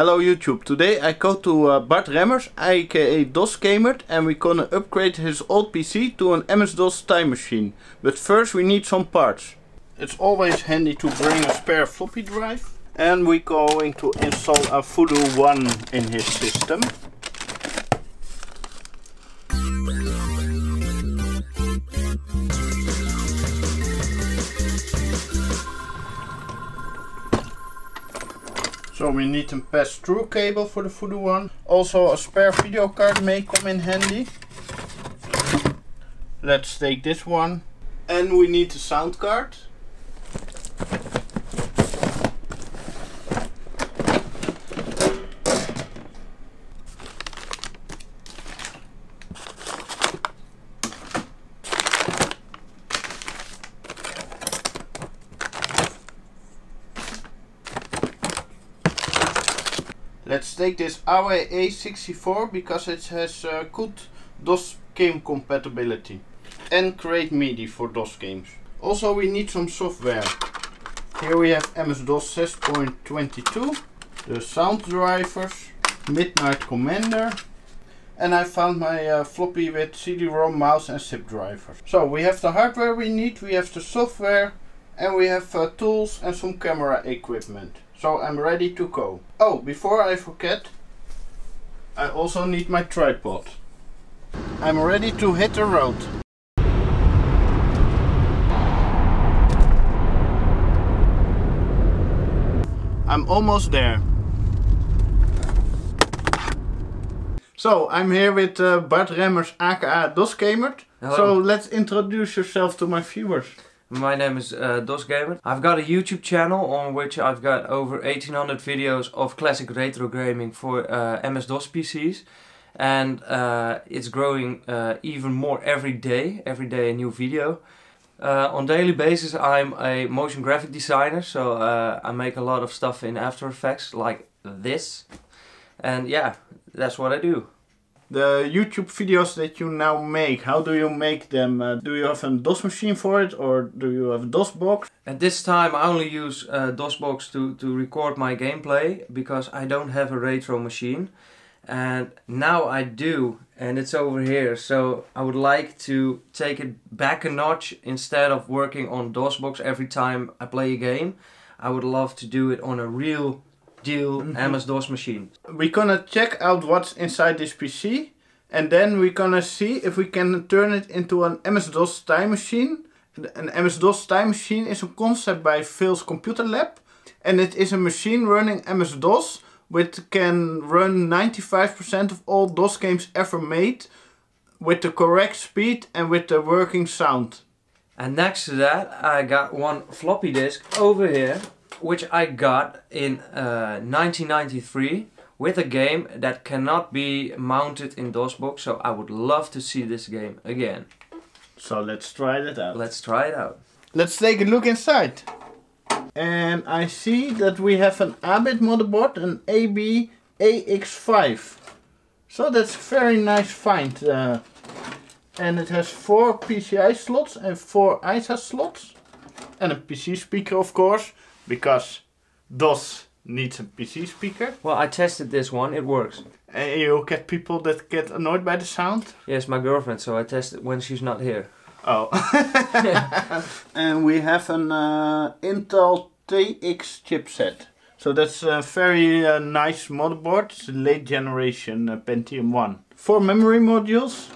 Hello YouTube, today I go to Bart Remmers, aka Dosgamert, and we're gonna upgrade his old PC to an MS-DOS time machine. But first we need some parts. It's always handy to bring a spare floppy drive. And we're going to install a Voodoo 1 in his system. So we need a pass-through cable for the Voodoo 1. Also a spare video card may come in handy. Let's take this one. And we need a sound card. Let's take this AWA64 because it has good DOS game compatibility and create MIDI for DOS games. Also we need some software. Here we have MS-DOS 6.22, the sound drivers, Midnight Commander, and I found my floppy with CD-ROM, mouse and zip drivers. So we have the hardware we need, we have the software, and we have tools and some camera equipment. So I'm ready to go. Oh, before I forget, I also need my tripod. I'm ready to hit the road. I'm almost there. So I'm here with Bart Remmers, aka Dosgamert. Hello. So let's introduce yourself to my viewers. My name is Dosgamert. I've got a YouTube channel on which I've got over 1800 videos of classic retro gaming for MS-DOS PCs, and it's growing even more every day. Every day a new video. On daily basis I'm a motion graphic designer, so I make a lot of stuff in After Effects like this, and yeah, that's what I do. The YouTube videos that you now make, how do you make them? Do you have a DOS machine for it, or do you have DOSBox? At this time I only use DOSBox to record my gameplay, because I don't have a retro machine. And now I do, and it's over here, so I would like to take it back a notch. Instead of working on DOSBox every time I play a game, I would love to do it on a real deal MS-DOS machine. We're gonna check out what's inside this PC, and then we're gonna see if we can turn it into an MS-DOS time machine. An MS-DOS time machine is a concept by Phil's Computer Lab, and it is a machine running MS-DOS which can run 95% of all DOS games ever made with the correct speed and with the working sound. And next to that I got one floppy disk over here, which I got in 1993 with a game that cannot be mounted in DOSBox, so I would love to see this game again. So let's try that out. Let's try it out. Let's take a look inside. And I see that we have an ABIT motherboard, an AB AX5. So that's a very nice find. And it has 4 PCI slots and 4 ISA slots. And a PC speaker, of course, because DOS needs a PC speaker. Well, I tested this one, it works. And you get people that get annoyed by the sound? Yes, my girlfriend, so I test it when she's not here. Oh. And we have an Intel TX chipset. So that's a very nice motherboard. It's a late generation Pentium 1. 4 memory modules,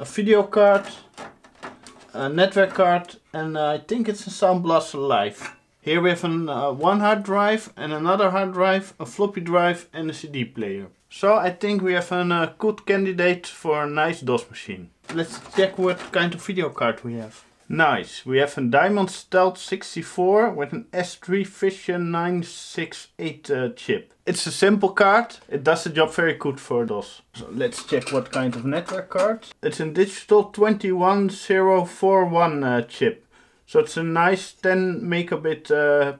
a video card, a network card, and I think it's a Sound Blaster Live. Here we have one hard drive and another hard drive, a floppy drive and a CD player. So I think we have a good candidate for a nice DOS machine. Let's check what kind of video card we have. Nice, we have a Diamond Stealth 64 with an S3 Vision 968 chip. It's a simple card, it does the job very good for DOS. So let's check what kind of network card. It's a Digital 21041 chip. So it's a nice 10 megabit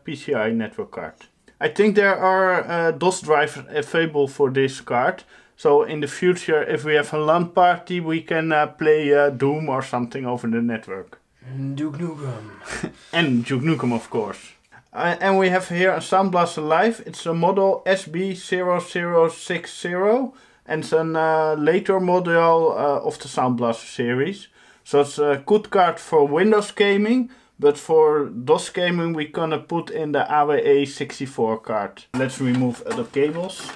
PCI network card. I think there are DOS drivers available for this card. So in the future, if we have a LAN party, we can play Doom or something over the network. Duke Nukem. And Duke Nukem, of course. And we have here a Sound Blaster Live. It's a model SB0060 and it's a later model of the Sound Blaster series. So it's a good card for Windows gaming, but for DOS gaming we're gonna put in the AWA64 card. Let's remove the cables.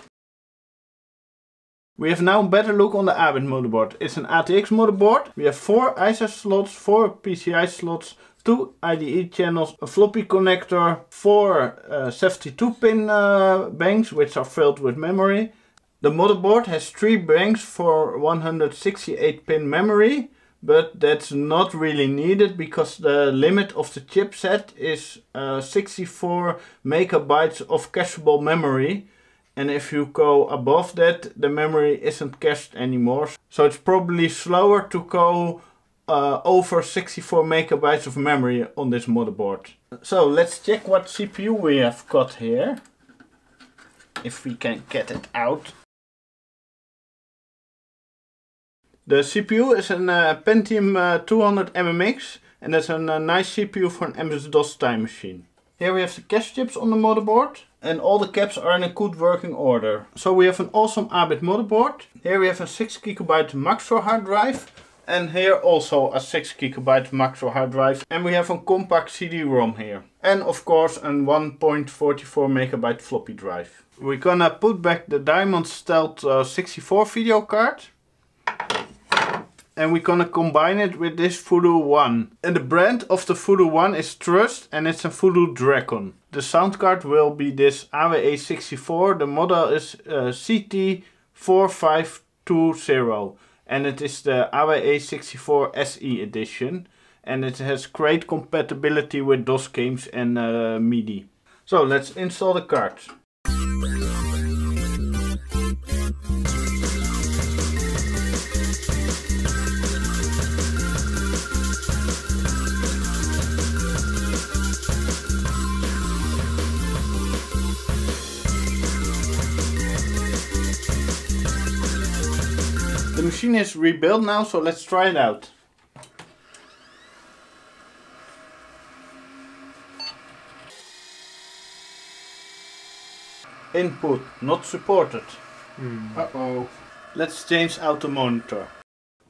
We have now a better look on the ABIT motherboard. It's an ATX motherboard. We have 4 ISA slots, 4 PCI slots, 2 IDE channels, a floppy connector, 4 72-pin banks which are filled with memory. The motherboard has 3 banks for 168-pin memory, but that's not really needed because the limit of the chipset is 64 megabytes of cacheable memory. And if you go above that, the memory isn't cached anymore. So it's probably slower to go over 64 megabytes of memory on this motherboard. So let's check what CPU we have got here. If we can get it out. The CPU is an Pentium 200MMX. And that's a nice CPU for an MS-DOS time machine. Here we have the cache chips on the motherboard. And all the caps are in a good working order. So we have an awesome ABIT motherboard. Here we have a 6GB Maxtor hard drive. And here also a 6GB Maxtor hard drive. And we have a compact CD-ROM here. And of course a 1.44MB floppy drive. We're gonna put back the Diamond Stealth 64 video card. And we're gonna combine it with this Voodoo 1. And the brand of the Voodoo 1 is Trust, and it's a Voodoo Dragon. The sound card will be this AWE64. The model is CT4520 and it is the AWA64 SE edition. And it has great compatibility with DOS games and MIDI. So let's install the card. The machine is rebuilt now, so let's try it out. Input not supported. Uh-oh. Let's change out the monitor.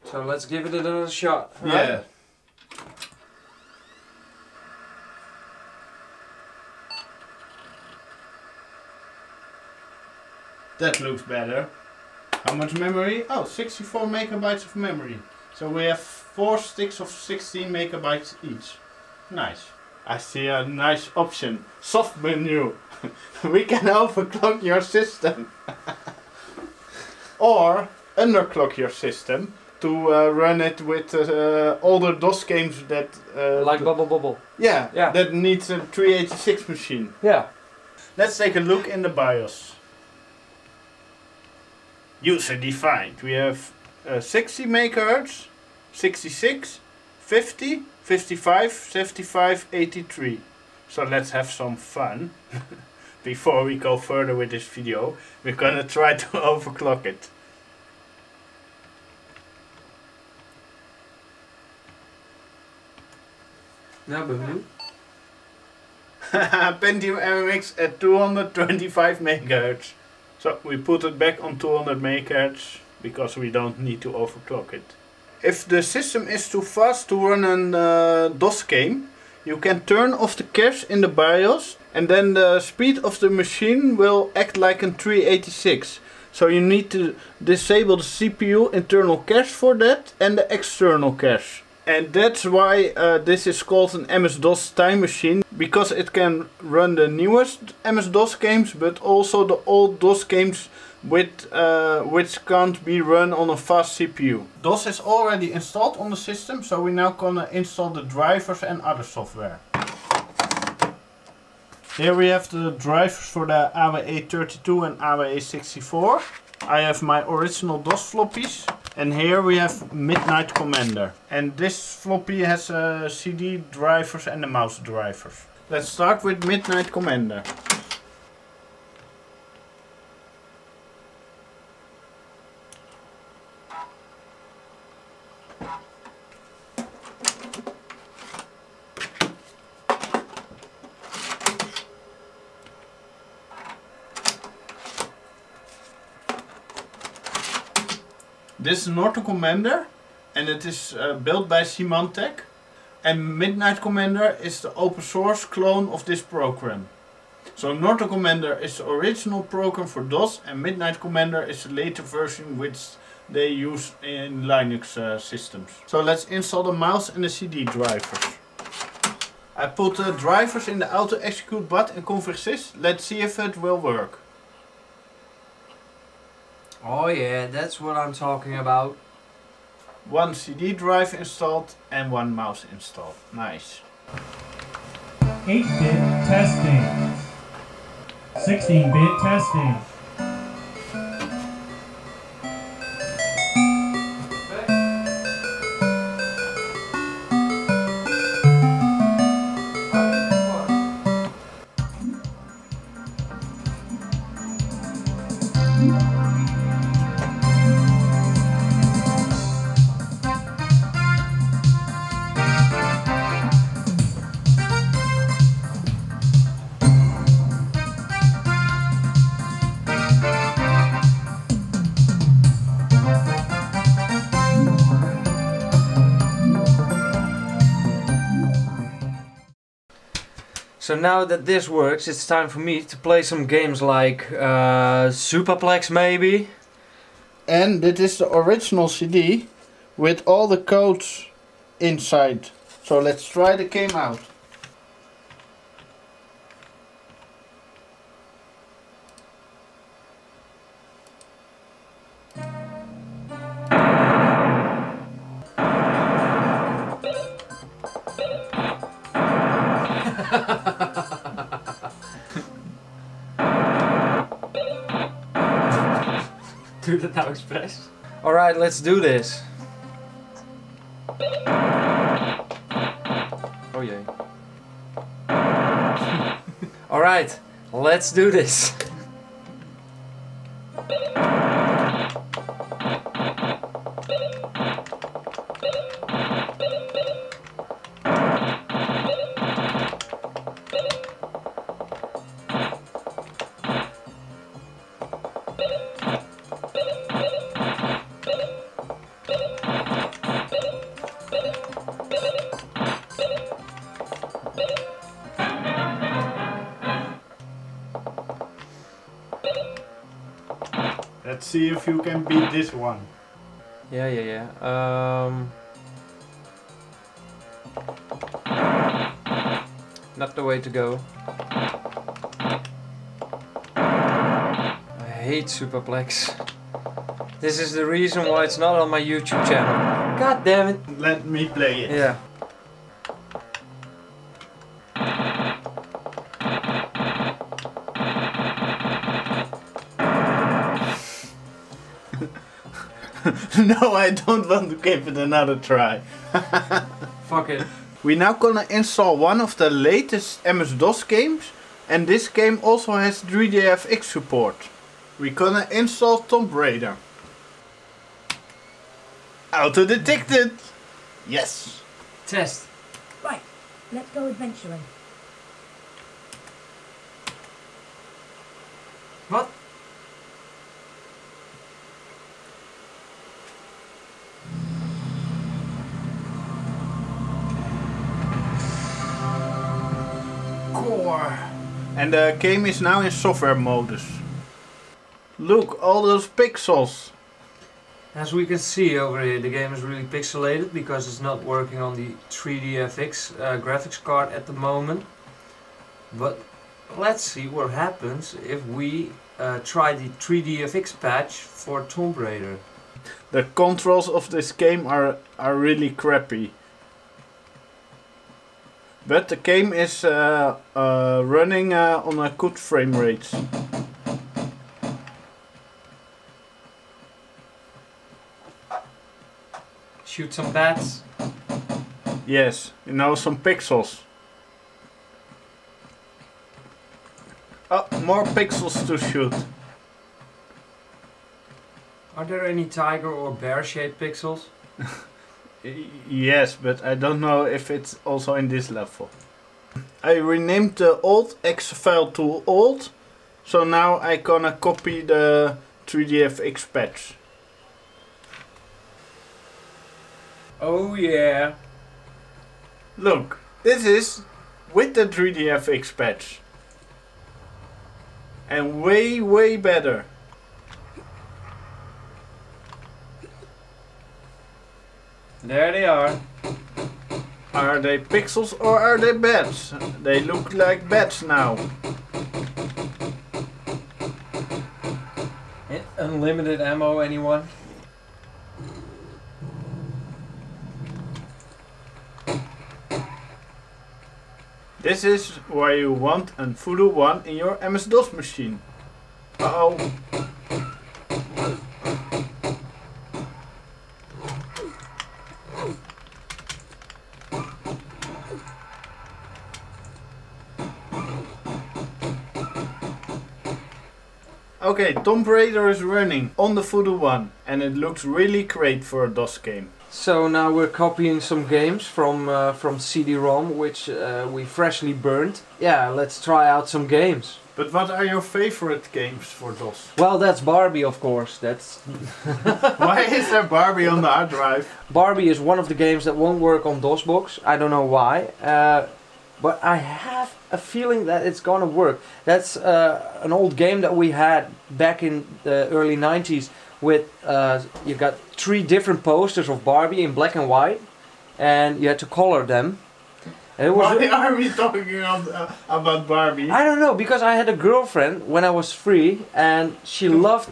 So let's give it another shot. Right? Yeah. That looks better. How much memory? Oh, 64 megabytes of memory. So we have 4 sticks of 16 megabytes each. Nice. I see a nice option. Soft menu. We can overclock your system. Or underclock your system to run it with older DOS games that... like Bubble Bobble. Yeah, yeah, that needs a 386 machine. Yeah. Let's take a look in the BIOS. User defined. We have 60 MHz, 66, 50, 55, 75, 83. So let's have some fun. Before we go further with this video, we're gonna try to overclock it. Now, Boohoo. Pentium MMX at 225 MHz. So we put it back on 200 MHz because we don't need to overclock it. If the system is too fast to run a DOS game, you can turn off the cache in the BIOS and then the speed of the machine will act like a 386. So you need to disable the CPU internal cache for that and the external cache. And that's why this is called an MS-DOS time machine, because it can run the newest MS-DOS games, but also the old DOS games with, which can't be run on a fast CPU. DOS is already installed on the system, so we're now gonna install the drivers and other software. Here we have the drivers for the AWA32 and AWA64. I have my original DOS floppies. And here we have Midnight Commander. And this floppy has CD drivers and the mouse drivers. Let's start with Midnight Commander. This is Norton Commander, and it is built by Symantec, and Midnight Commander is the open source clone of this program. So Norton Commander is the original program for DOS, and Midnight Commander is the later version which they use in Linux systems. So let's install the mouse and the CD drivers. I put the drivers in the auto execute bot and config sys. Let's see if it will work. Oh yeah, that's what I'm talking about. One CD drive installed and one mouse installed. Nice. 8-bit testing. 16-bit testing. So now that this works, it's time for me to play some games like Supaplex maybe. And this is the original CD with all the codes inside. So let's try the game out. Do that now express. Alright, let's do this. Oh yeah. Alright, let's do this. Let's see if you can beat this one. Yeah. Not the way to go. I hate Supaplex. This is the reason why it's not on my YouTube channel. God damn it. Let me play it. Yeah. No, I don't want to give it another try. Fuck it. We're now gonna install one of the latest MS-DOS games, and this game also has 3DFX support. We're gonna install Tomb Raider. Auto detected! Yes! Test! Right, let's go adventuring. What? And the game is now in software modus. Look, all those pixels! As we can see over here, the game is really pixelated because it's not working on the 3DFX graphics card at the moment. But let's see what happens if we try the 3DFX patch for Tomb Raider. The controls of this game are really crappy. But the game is running on a good frame rate. Shoot some bats. Yes, you know, some pixels. Oh, more pixels to shoot. Are there any tiger or bear shaped pixels? Yes, but I don't know if it's also in this level. I renamed the old X file to old, so now I gonna copy the 3DFX patch. Oh yeah. Look, this is with the 3DFX patch. And way, way better. There they are. Are they pixels or are they bats? They look like bats now. Unlimited ammo, anyone? This is why you want a Voodoo 1 in your MS-DOS machine. Uh-oh. Okay, Tomb Raider is running on the Voodoo 1 and it looks really great for a DOS game. So now we're copying some games from CD-ROM, which we freshly burned. Yeah, let's try out some games. But what are your favorite games for DOS? Well, that's Barbie, of course. That's Why is there Barbie on the hard drive? Barbie is one of the games that won't work on DOSBox. I don't know why. But I have a feeling that it's gonna work. That's an old game that we had back in the early 90s with, you've got three different posters of Barbie in black and white and you had to color them. And it was Why are we talking about Barbie? I don't know, because I had a girlfriend when I was free and she loved,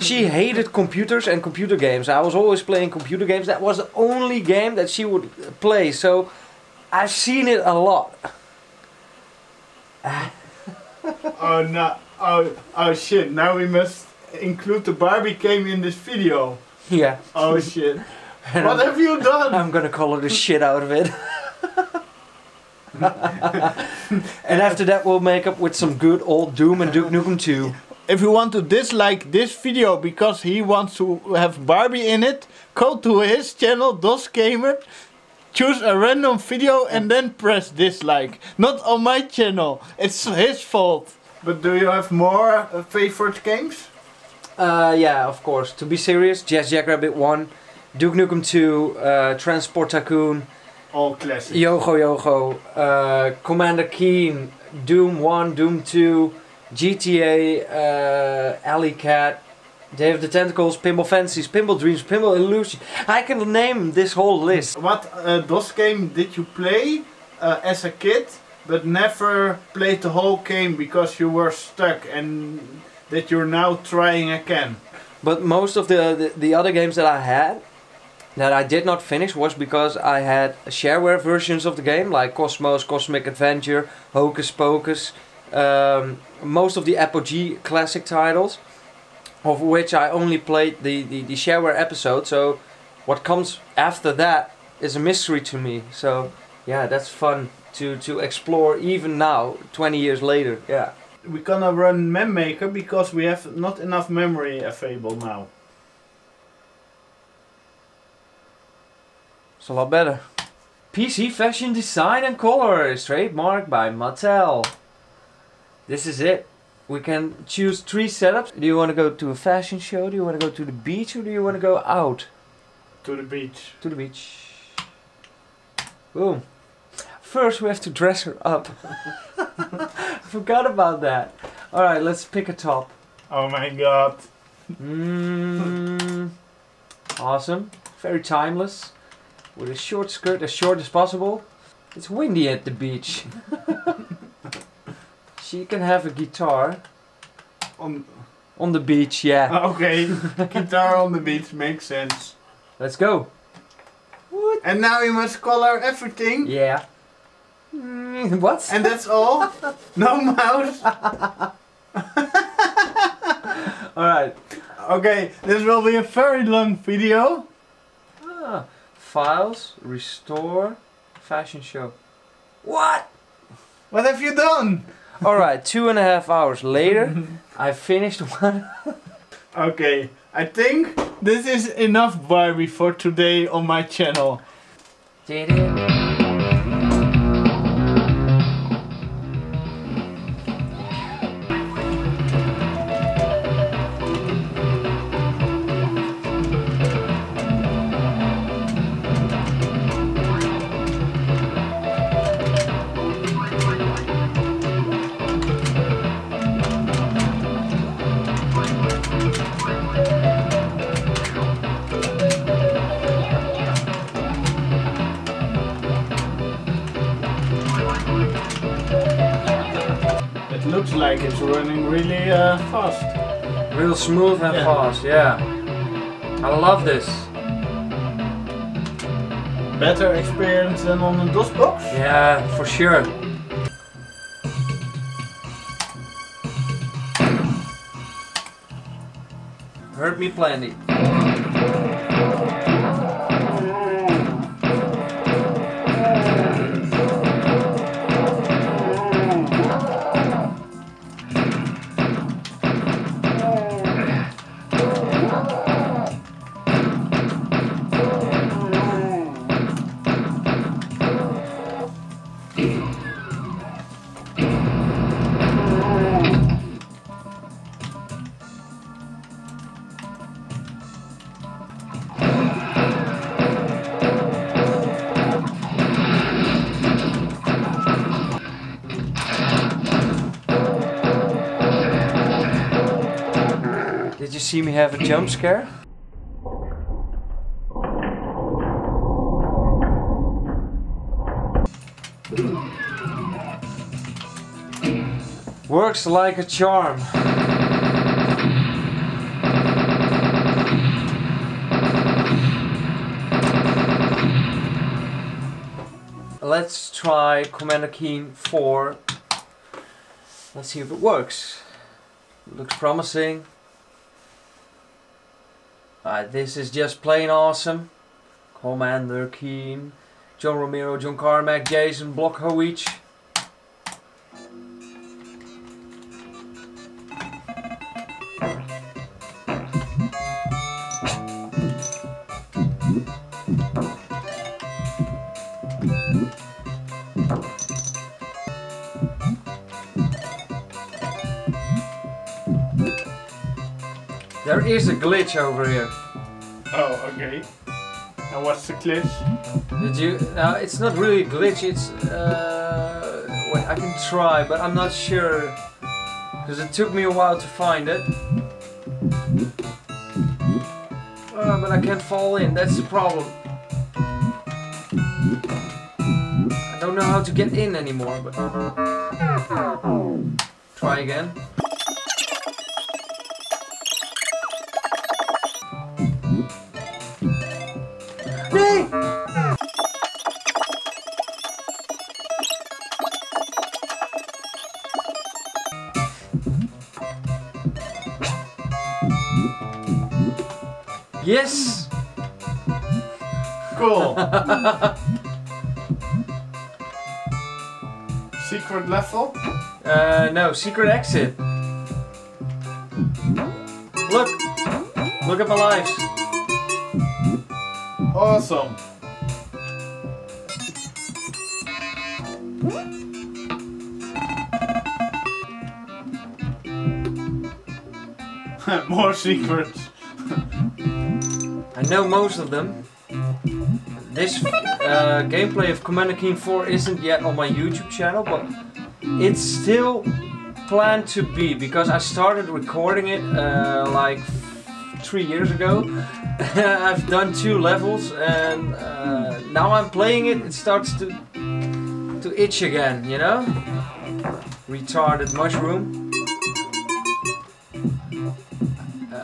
she hated computers and computer games. I was always playing computer games. That was the only game that she would play. So I've seen it a lot. Oh no, oh shit, now we must include the Barbie game in this video. Yeah. Oh shit. What have you done? I'm gonna color the shit out of it. And after that we'll make up with some good old Doom and Duke Nukem 2. If you want to dislike this video because he wants to have Barbie in it, go to his channel Dosgamert. Choose a random video and then press dislike. Not on my channel. It's his fault. But do you have more favorite games? Yeah, of course. To be serious, Jazz Jackrabbit 1, Duke Nukem 2, Transport Tycoon. All classic. Yogo, Commander Keen, Doom 1, Doom 2, GTA, Alley Cat. Day of the Tentacles, Pinball Fantasies, Pinball Dreams, Pinball Illusion. I can name this whole list. What DOS game did you play as a kid, but never played the whole game because you were stuck and that you're now trying again? But most of the other games that I had, that I did not finish, was because I had shareware versions of the game, like Cosmos, Cosmic Adventure, Hocus Pocus, most of the Apogee classic titles. Of which I only played the shareware episode, so what comes after that is a mystery to me. So yeah, that's fun to explore even now, 20 years later. Yeah, we're gonna run Mem Maker because we have not enough memory available now. It's a lot better. PC Fashion Design and Color is trademarked by Mattel. This is it. We can choose three setups. Do you want to go to a fashion show? Do you want to go to the beach? Or do you want to go out? To the beach. To the beach. Boom. First we have to dress her up. I forgot about that. Alright, let's pick a top. Oh my god. Awesome. Very timeless. With a short skirt, as short as possible. It's windy at the beach. She can have a guitar on the beach, yeah. Okay, guitar on the beach makes sense. Let's go. What? And now you must color everything. Yeah. What? And that's all. No mouse. All right. Okay, this will be a very long video. Ah, files, restore, fashion show. What? What have you done? Alright, 2.5 hours later, I finished one. Okay, I think this is enough Barbie for today on my channel. like it's running really fast. Real smooth and fast, yeah. I love this. Better experience than on the DOS box? Yeah, for sure. Hurt me plenty. See me have a jump scare? Works like a charm. Let's try Commander Keen 4. Let's see if it works. Looks promising. This is just plain awesome. Commander Keen, John Romero, John Carmack, Jason Blokowicz. There is a glitch over here. Oh, okay. And what's the glitch? Did you? It's not really a glitch. It's wait, I can try, but I'm not sure because it took me a while to find it. But I can't fall in. That's the problem. I don't know how to get in anymore. But try again. Yes! Cool! Secret level? No, secret exit. Look! Look at my lives. Awesome! More secrets. I know most of them. This gameplay of Commander Keen 4 isn't yet on my YouTube channel, but it's still planned to be, because I started recording it like 3 years ago. I've done 2 levels and now I'm playing it, it starts to itch again, you know? Retarded mushroom.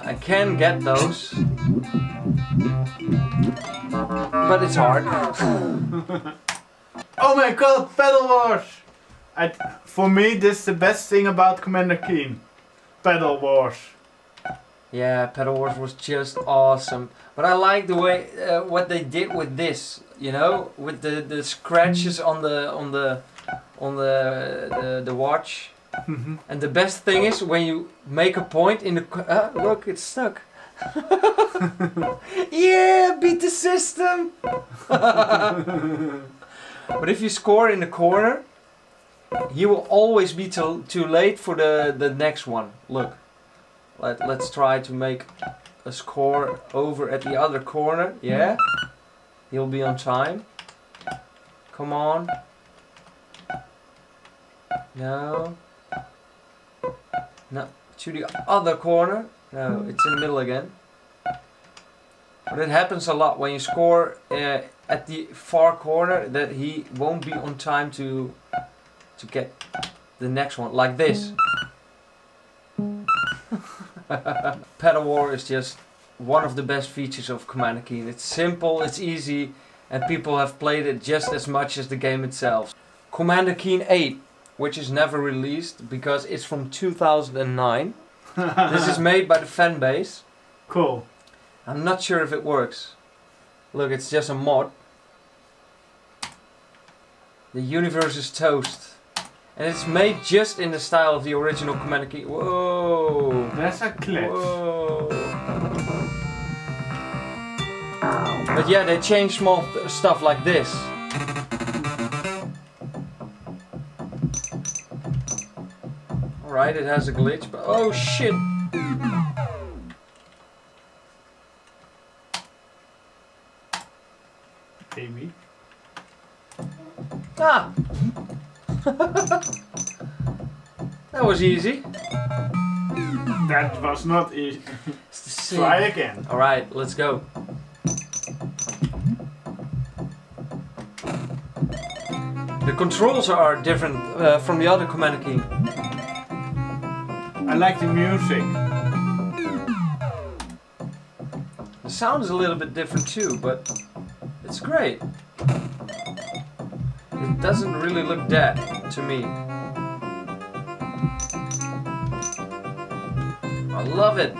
I can get those. But it's hard. Oh my god, Paddle Wars! For me, this is the best thing about Commander Keen. Paddle Wars. Yeah, Paddle Wars was just awesome. But I like the way what they did with this, you know, with the scratches on the watch. Mm-hmm. And the best thing is when you make a point in the look, it's stuck. Yeah, beat the system. But if you score in the corner, you will always be too late for the next one. Look, let's try to make a score over at the other corner. Yeah, he'll be on time. Come on. No, no, to the other corner. No, it's in the middle again. But it happens a lot when you score at the far corner that he won't be on time to get the next one, like this. Paddle Wars is just one of the best features of Commander Keen. It's simple, it's easy, and people have played it just as much as the game itself. Commander Keen 8, which is never released because it's from 2009. This is made by the fan base. Cool. I'm not sure if it works. Look, it's just a mod. The universe is toast. And it's made just in the style of the original Commander Keen. Whoa! That's a glitch. Whoa. But yeah, they changed small stuff like this. Alright, it has a glitch, but oh shit! Maybe. Ah! That was easy. That was not easy. Try again. Alright, let's go. The controls are different from the other Commander Keen. I like the music. The sound is a little bit different too, but it's great. It doesn't really look dead to me. I love it.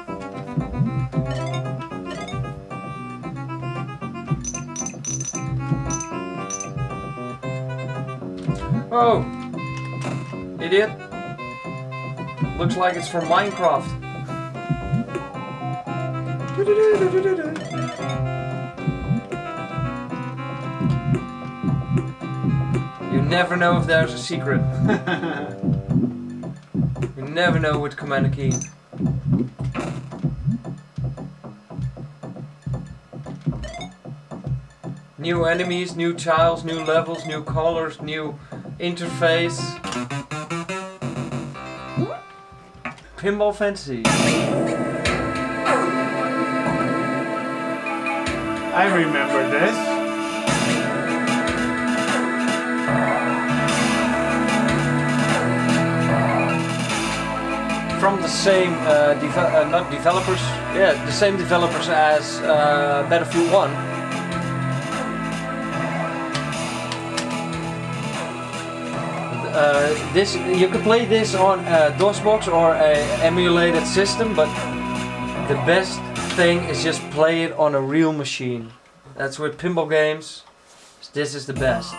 Oh, idiot. Looks like it's from Minecraft. You never know if there's a secret. You never know with Commander Keen. New enemies, new tiles, new levels, new colors, new interface. Pinball Fantasy. I remember this. From the same developers as Battlefield 1. This you can play this on a DOSBox or an emulated system, but the best thing is just play it on a real machine. That's with pinball games. This is the best.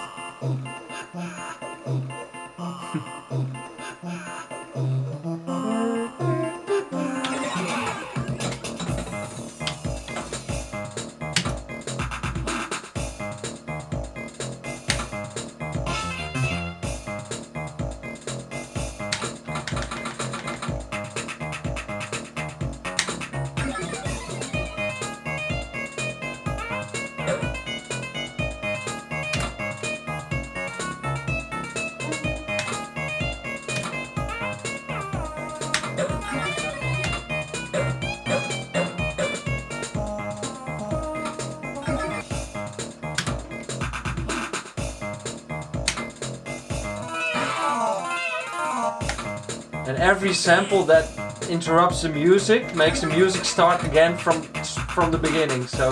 And every sample that interrupts the music makes the music start again from the beginning, so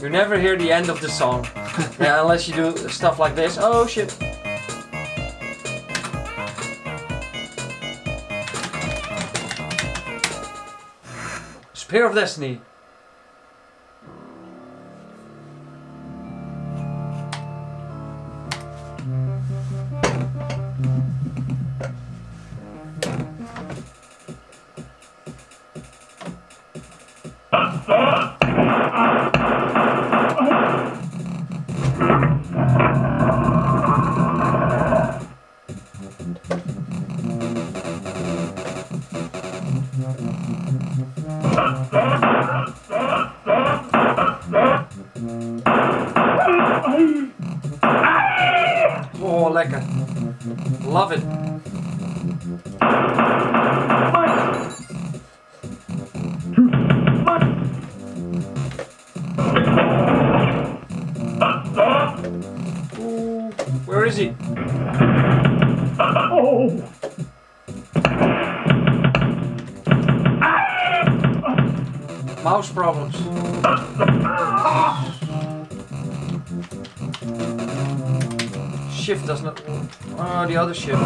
you never hear the end of the song. Yeah, unless you do stuff like this. Oh shit. Spear of Destiny. Love it. Ooh, where is he? Oh. house problems. Shift does not... Oh, the other shift.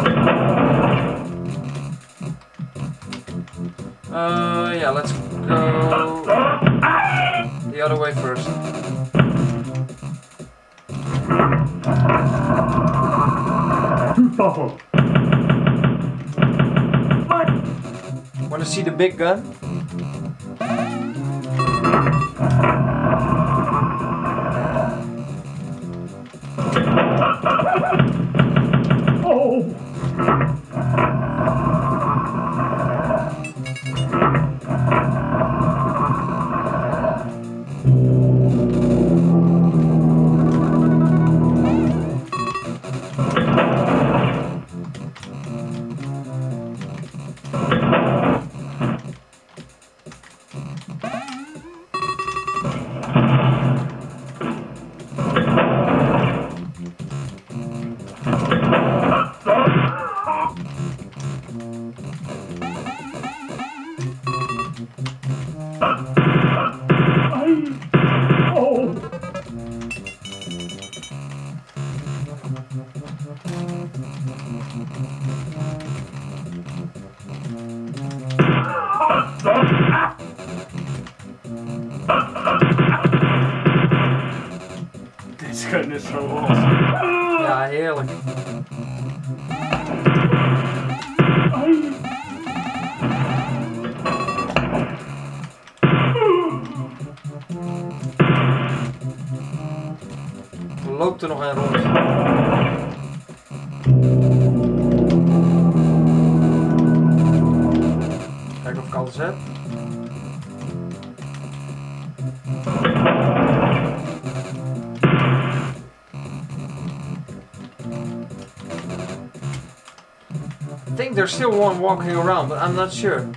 Yeah, let's go the other way first. Wanna see the big gun? There's still one walking around, but I'm not sure.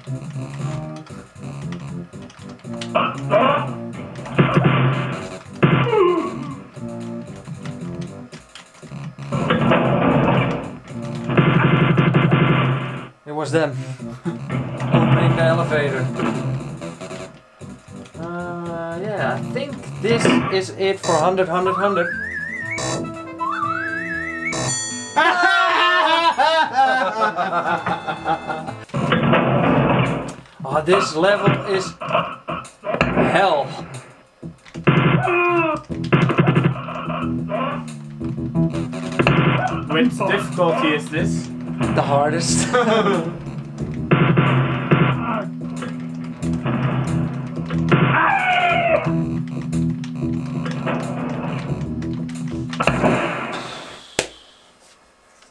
It was them opening the elevator. Yeah, I think this is it for 100, 100, 100. Oh, this level is hell. Which difficulty is this? The hardest.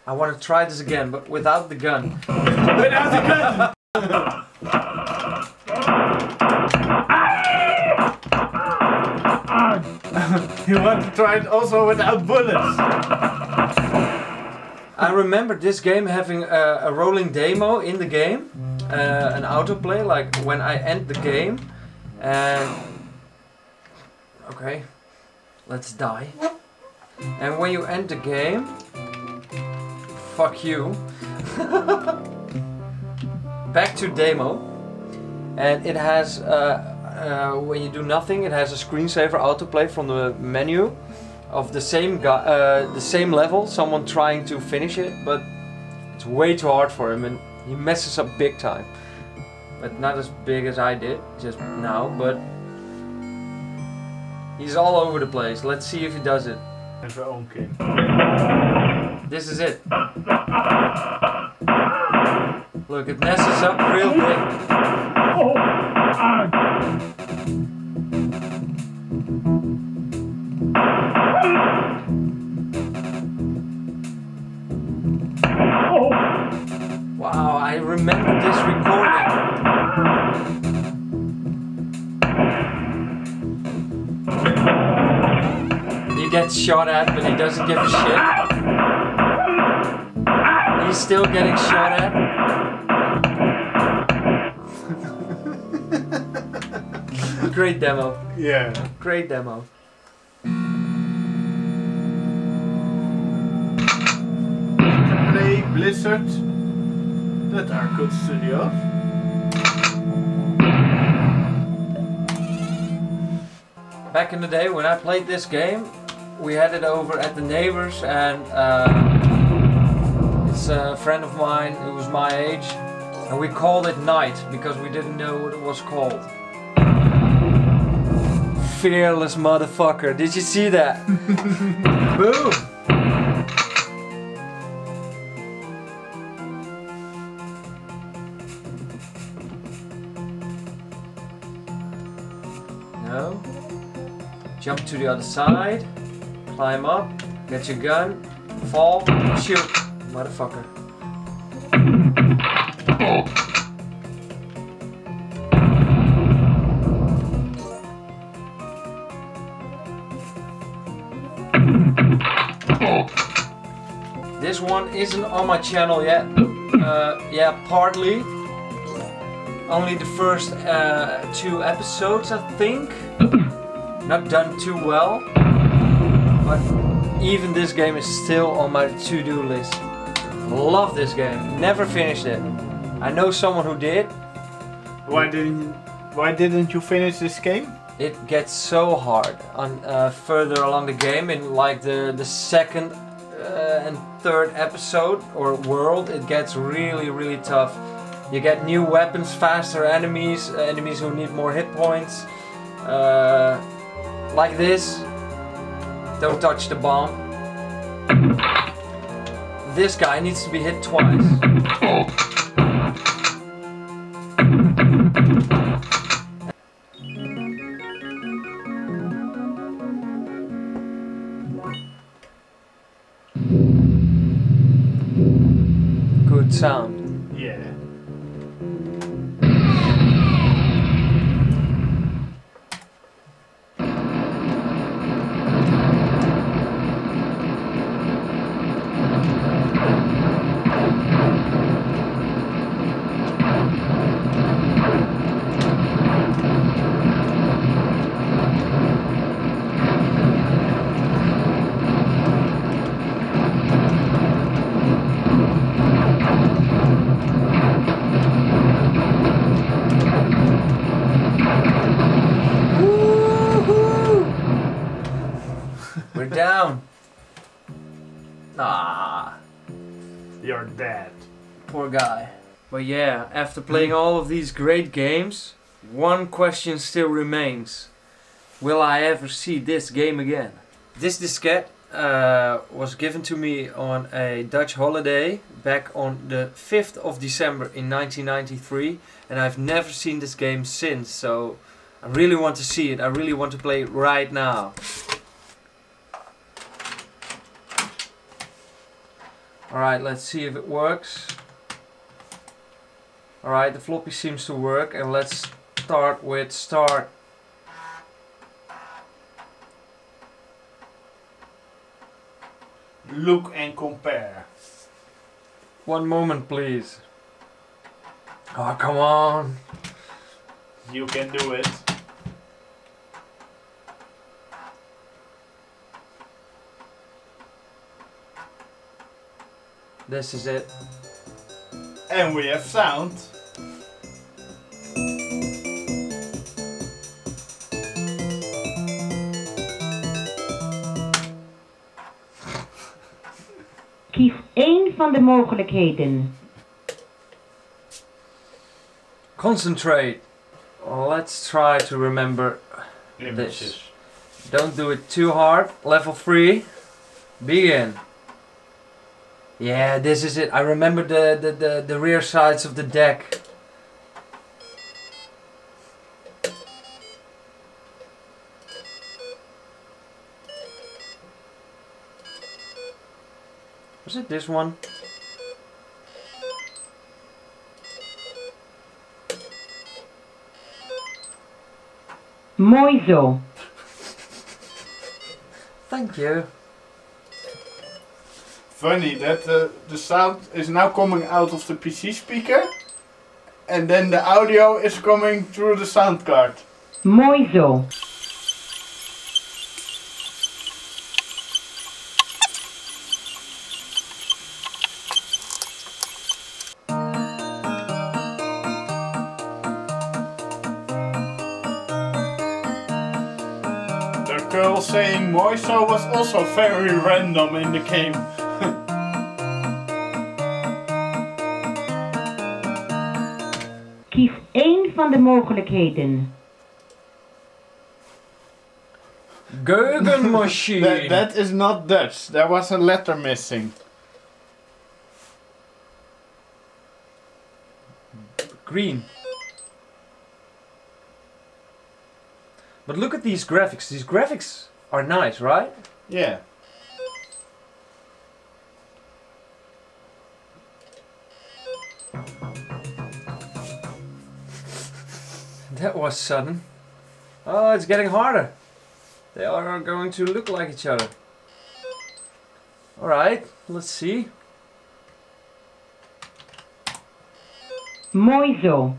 I want to try this again, but without the gun. Without the gun! You want to try it also without bullets. I remember this game having a rolling demo in the game. An autoplay, like when I end the game. And... Okay. Let's die. And when you end the game... Fuck you. Back to demo. And it has... when you do nothing, it has a screensaver autoplay from the menu of the same guy, the same level. Someone trying to finish it, but it's way too hard for him, and he messes up big time. But not as big as I did just now. But he's all over the place. Let's see if he does it. That's our own game. This is it. Look, it messes up real quick. Oh. Wow, I remember this recording. He gets shot at, but he doesn't give a shit. He's still getting shot at. Great demo. Yeah. Great demo. Play Blizzard. That are good studios. Back in the day when I played this game, we had it over at the neighbors, and it's a friend of mine who was my age, and we called it Night because we didn't know what it was called. Fearless motherfucker, did you see that? Boom! No. Jump to the other side, climb up, get your gun, fall, shoot, motherfucker. This one isn't on my channel yet. Yeah, partly. Only the first two episodes, I think. Not done too well. But even this game is still on my to-do list. Love this game. Never finished it. I know someone who did. Why didn't you finish this game? It gets so hard on further along the game, in like the second and third episode or world. It gets really tough. You get new weapons, faster enemies, enemies who need more hit points. Like this. Don't touch the bomb. This guy needs to be hit twice. Good sound. Yeah. But yeah, after playing all of these great games, one question still remains. Will I ever see this game again? This diskette was given to me on a Dutch holiday back on the 5th of December in 1993, and I've never seen this game since, so I really want to see it. I really want to play it right now. Alright, let's see if it works. Alright, the floppy seems to work, and let's start with start. Look and compare. One moment, please. Oh, come on. You can do it. This is it. And we have sound. Kies één van de mogelijkheden. Concentrate. Let's try to remember this. Don't do it too hard. Level 3. Begin. Yeah, this is it. I remember the rear sides of the deck. Was it this one? Mooi zo. Thank you. Funny that the sound is now coming out of the PC speaker, and then the audio is coming through the sound card. Mooi zo. girl saying Moiso was also very random in the game. Kies één van de mogelijkheden. Geugenmachine. that is not Dutch. There was a letter missing. Green. But look at these graphics. These graphics are nice, right? Yeah. That was sudden. Oh, it's getting harder. They are going to look like each other. Alright, let's see. Moiso.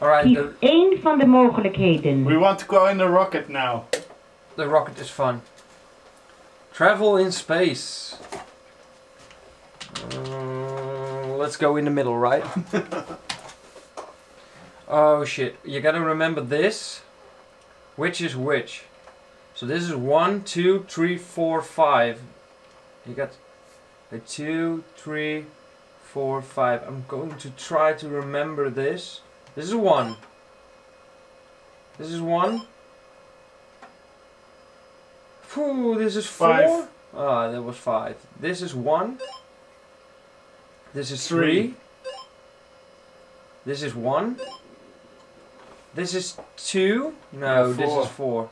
Alright. Eén van de mogelijkheden. We want to go in the rocket now. The rocket is fun. Travel in space. Let's go in the middle, right? Oh shit, you gotta remember this. Which is which? So this is 1, 2, 3, 4, 5. You got a 2, 3, 4, 5. I'm going to try to remember this. This is 1. This is 1. Phew, this is 4. Ah, that was 5. This is 1. This is 3. This is 1. This is 2. No, this is 4.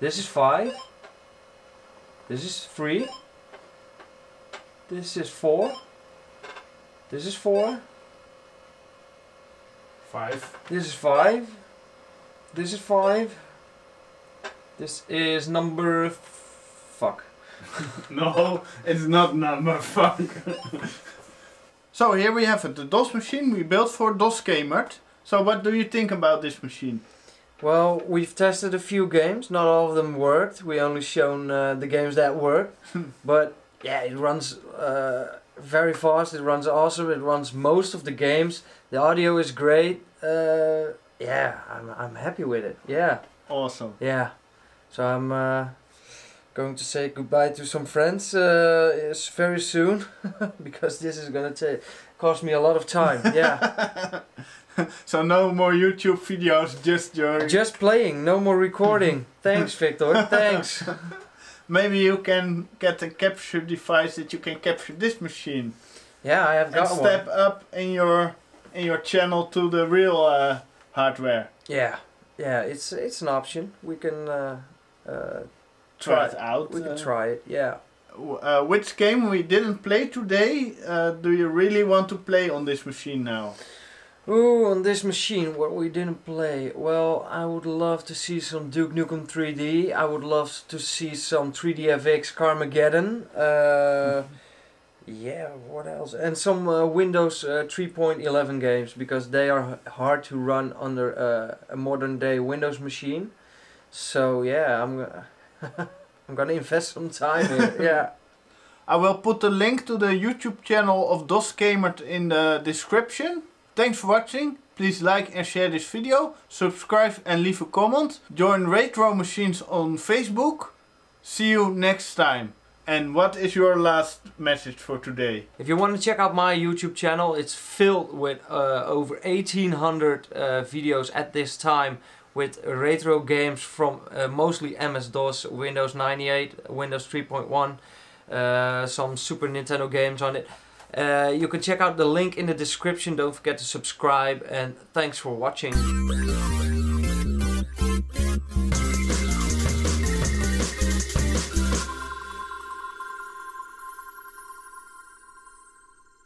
This is 5. This is 3. This is 4. This is 4. 5. This is 5. This is 5. This is number... fuck. No, it's not number fuck. So here we have it, the DOS machine we built for Dosgamert. So what do you think about this machine? Well, we've tested a few games, not all of them worked. We only shown the games that worked. But yeah, it runs very fast, it runs awesome, it runs most of the games. The audio is great. Yeah, I'm happy with it. Yeah. Awesome. Yeah. So I'm going to say goodbye to some friends very soon, because this is going to cost me a lot of time. Yeah. So no more YouTube videos, just your... just playing, no more recording. Thanks, Victor. Thanks. Maybe you can get a capture device that you can capture this machine. Yeah, I have got one. And step up in your channel to the real hardware. Yeah. Yeah, it's an option. We can. Try it out. We can try it, yeah. Which game we didn't play today do you really want to play on this machine now? Ooh, on this machine, what we didn't play? Well, I would love to see some Duke Nukem 3D. I would love to see some 3DFX Carmageddon. Yeah, what else? And some Windows 3.11 games, because they are hard to run under a modern day Windows machine. So yeah, I'm gonna invest some time in. Yeah. I will put the link to the YouTube channel of Dosgamert in the description. Thanks for watching. Please like and share this video. Subscribe and leave a comment. Join Retro Machines on Facebook. See you next time. And what is your last message for today? If you want to check out my YouTube channel, it's filled with over 1800 videos at this time, with retro games from mostly MS-DOS, Windows 98, Windows 3.1, some Super Nintendo games on it. You can check out the link in the description. Don't forget to subscribe, and thanks for watching.